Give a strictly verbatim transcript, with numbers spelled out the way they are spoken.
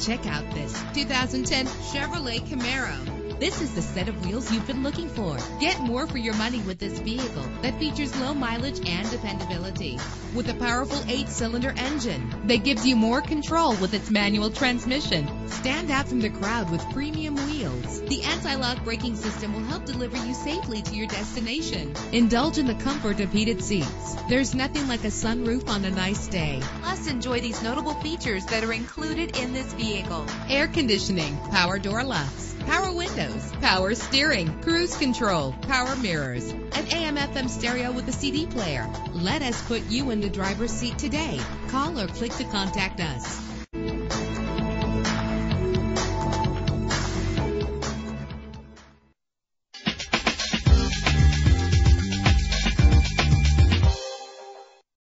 Check out this two thousand ten Chevrolet Camaro. This is the set of wheels you've been looking for. Get more for your money with this vehicle that features low mileage and dependability. With a powerful eight-cylinder engine that gives you more control with its manual transmission. Stand out from the crowd with premium wheels. The anti-lock braking system will help deliver you safely to your destination. Indulge in the comfort of heated seats. There's nothing like a sunroof on a nice day. Plus, enjoy these notable features that are included in this vehicle. Air conditioning, power door locks, power windows, power steering, cruise control, power mirrors, an A M F M stereo with a C D player. Let us put you in the driver's seat today. Call or click to contact us.